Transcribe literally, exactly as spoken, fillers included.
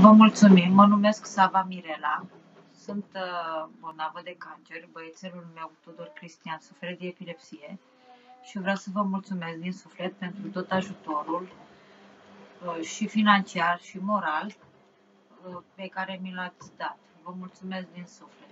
Vă mulțumim, mă numesc Sava Mirela, sunt bolnavă de cancer, băiețelul meu Tudor Cristian suferă de epilepsie și vreau să vă mulțumesc din suflet pentru tot ajutorul și financiar și moral pe care mi l-ați dat. Vă mulțumesc din suflet.